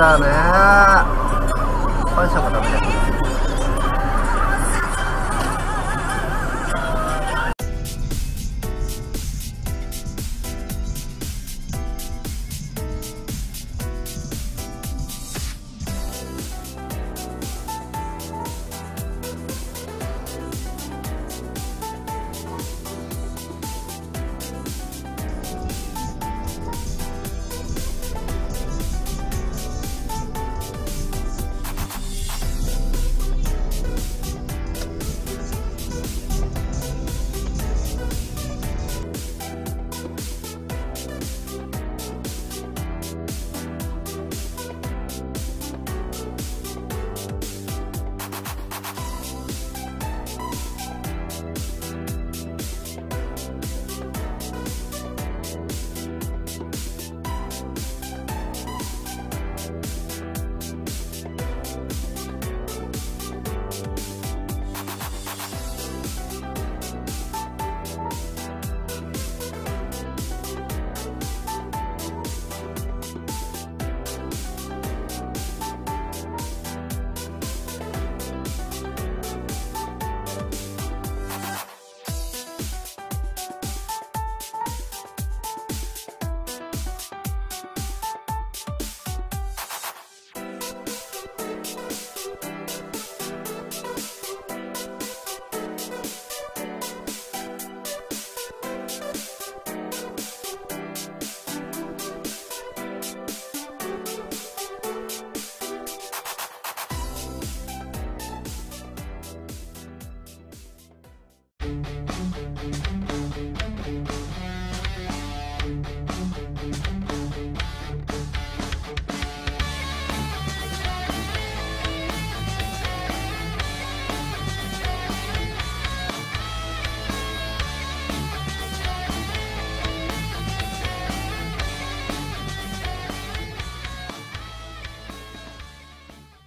じゃあね。パンションが食べたい。